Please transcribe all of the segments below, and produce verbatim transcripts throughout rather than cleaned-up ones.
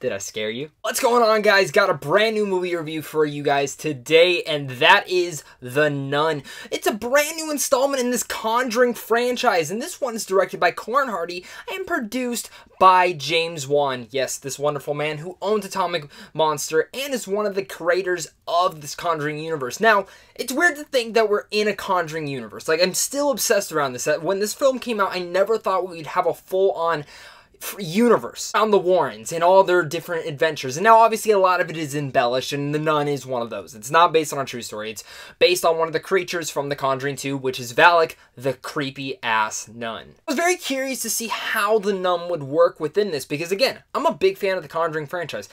Did I scare you? What's going on, guys? Got a brand new movie review for you guys today, and that is The Nun. It's a brand new installment in this Conjuring franchise, and this one is directed by Corin Hardy and produced by James Wan. Yes, this wonderful man who owns Atomic Monster and is one of the creators of this Conjuring universe. Now, it's weird to think that we're in a Conjuring universe. Like, I'm still obsessed around this. When this film came out, I never thought we'd have a full-on universe on the Warrens and all their different adventures. And now obviously a lot of it is embellished, and The Nun is one of those. It's not based on a true story. It's based on one of the creatures from The Conjuring two, which is Valak, the creepy ass nun. I was very curious to see how The Nun would work within this, because again, I'm a big fan of the Conjuring franchise.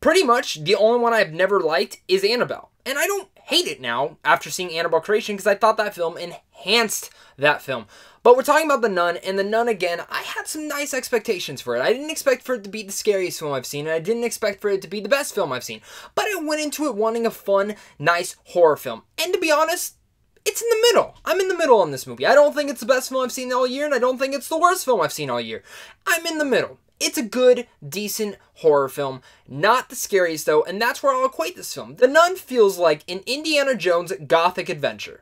Pretty much the only one I've never liked is Annabelle. And I don't hate it now after seeing Annabelle Creation, because I thought that film enhanced that film. But we're talking about The Nun, and The Nun, again, I had some nice expectations for it. I didn't expect for it to be the scariest film I've seen, and I didn't expect for it to be the best film I've seen. But I went into it wanting a fun, nice horror film. And to be honest, it's in the middle. I'm in the middle on this movie. I don't think it's the best film I've seen all year, and I don't think it's the worst film I've seen all year. I'm in the middle. It's a good, decent horror film. Not the scariest, though, and that's where I'll equate this film. The Nun feels like an Indiana Jones gothic adventure.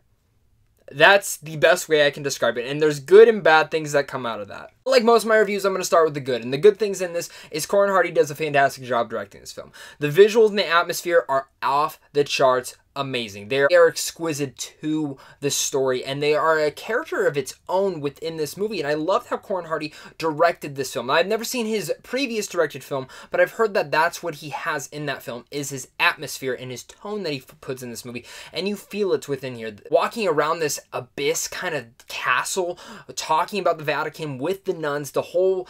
That's the best way I can describe it, and there's good and bad things that come out of that. Like most of my reviews, I'm going to start with the good, and the good things in this is Corin Hardy does a fantastic job directing this film. The visuals and the atmosphere are off the charts amazing. They are exquisite to the story, and they are a character of its own within this movie, and I loved how Corin Hardy directed this film. Now, I've never seen his previous directed film, but I've heard that that's what he has in that film, is his atmosphere and his tone that he puts in this movie, and you feel it's within here. Walking around this abyss kind of castle, talking about the Vatican with the nuns, the whole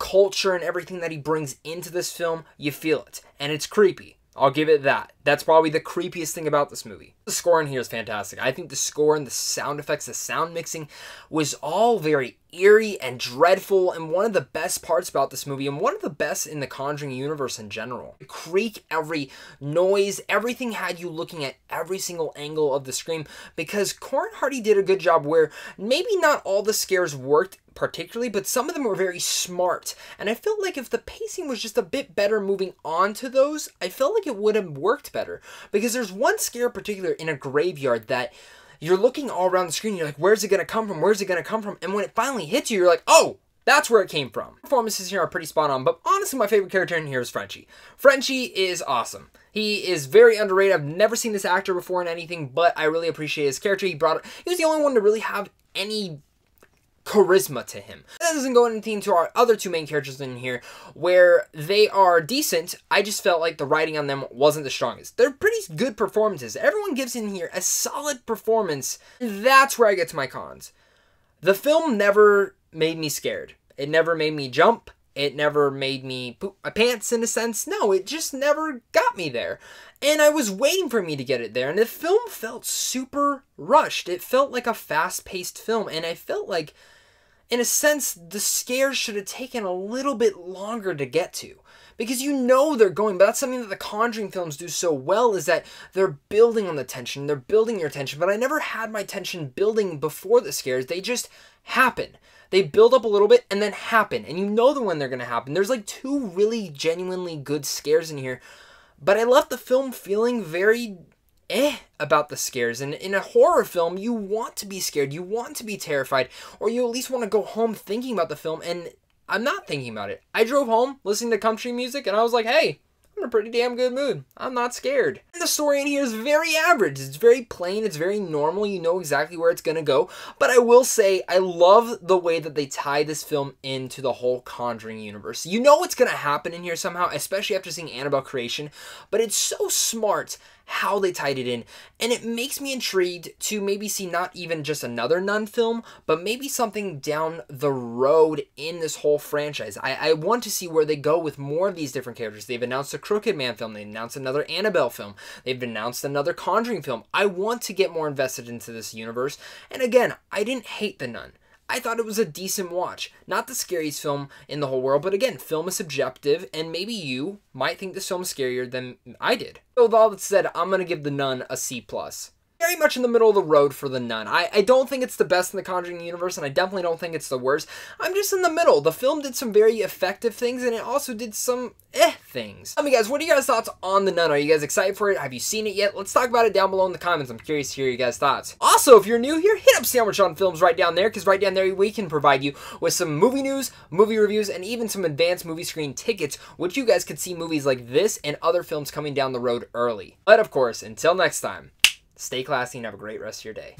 culture and everything that he brings into this film, you feel it, and it's creepy. I'll give it that. That's probably the creepiest thing about this movie. The score in here is fantastic. I think the score and the sound effects, the sound mixing was all very eerie and dreadful, and one of the best parts about this movie, and one of the best in the Conjuring universe in general. The creak, every noise, everything had you looking at every single angle of the screen, because Corin Hardy did a good job where maybe not all the scares worked particularly, but some of them were very smart, and I felt like if the pacing was just a bit better moving on to those, I felt like it would have worked better, because there's one scare in particular in a graveyard that you're looking all around the screen, you're like, where's it gonna come from, where's it gonna come from, and when it finally hits you, you're like, oh, that's where it came from. Performances here are pretty spot on, but honestly, my favorite character in here is Frenchie. Frenchie is awesome. He is very underrated. I've never seen this actor before in anything, but I really appreciate his character. He brought, he was the only one to really have any charisma to him. That doesn't go anything to our other two main characters in here, where they are decent. I just felt like the writing on them wasn't the strongest. They're pretty good performances. Everyone gives in here a solid performance. That's where I get to my cons. The film never made me scared. It never made me jump. It never made me poop my pants, in a sense. No, it just never got me there. And I was waiting for me to get it there. And the film felt super rushed. It felt like a fast-paced film. And I felt like, in a sense, the scare should have taken a little bit longer to get to, because you know they're going, but that's something that the Conjuring films do so well, is that they're building on the tension, they're building your tension, but I never had my tension building before the scares. They just happen. They build up a little bit and then happen, and you know the when they're going to happen. There's like two really genuinely good scares in here, but I left the film feeling very eh about the scares. And in a horror film, you want to be scared, you want to be terrified, or you at least want to go home thinking about the film, and I'm not thinking about it. I drove home listening to country music, and I was like, hey, I'm in a pretty damn good mood. I'm not scared. And the story in here is very average. It's very plain. It's very normal. You know exactly where it's going to go. But I will say, I love the way that they tie this film into the whole Conjuring universe. You know what's going to happen in here somehow, especially after seeing Annabelle Creation. But it's so smart how they tied it in, and it makes me intrigued to maybe see not even just another Nun film, but maybe something down the road in this whole franchise. I, I want to see where they go with more of these different characters. They've announced a Crooked Man film, they've announced another Annabelle film, they've announced another Conjuring film. I want to get more invested into this universe, and again, I didn't hate The Nun. I thought it was a decent watch. Not the scariest film in the whole world, but again, film is subjective, and maybe you might think this film is scarier than I did. So with all that said, I'm going to give The Nun a C plus. very much in the middle of the road for The Nun. I, I don't think it's the best in the Conjuring universe, and I definitely don't think it's the worst. I'm just in the middle. The film did some very effective things, and it also did some eh things. Tell me, guys, what are you guys' thoughts on The Nun? Are you guys excited for it? Have you seen it yet? Let's talk about it down below in the comments. I'm curious to hear your guys' thoughts. Also, if you're new here, hit up Sandwich on Films right down there, because right down there we can provide you with some movie news, movie reviews, and even some advanced movie screen tickets, which you guys could see movies like this and other films coming down the road early. But of course, until next time, stay classy and have a great rest of your day.